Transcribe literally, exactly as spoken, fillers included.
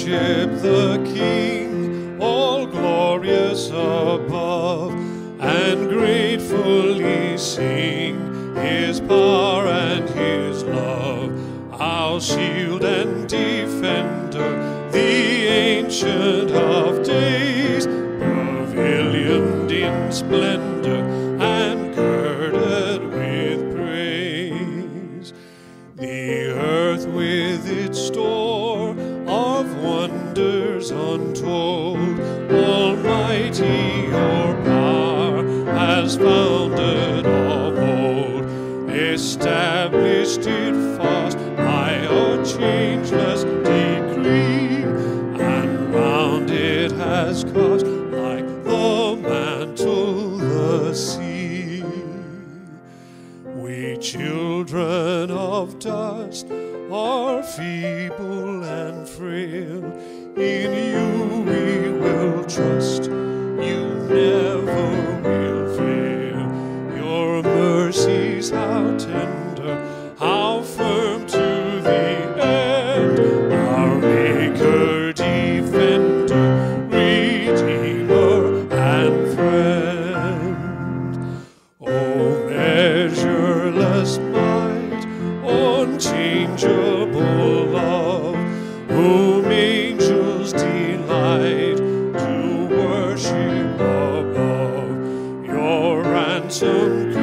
worship the King, all glorious above, and gratefully sing His power and His love. Our shield and defender, the Ancient of Days, pavilioned in splendor and girded with praise. The earth with its store of wonders untold, almighty your power has founded of old, established it fast by a changeless decree, and round it has cast like the mantle the sea. We children of dust are feeble and frail, in you we will trust, you never will fail. Your mercies how tender, how firm to the end, our Maker, Defender, Redeemer and Friend. O measureless might, unchangeable love, whom angels delight to worship above, your ransom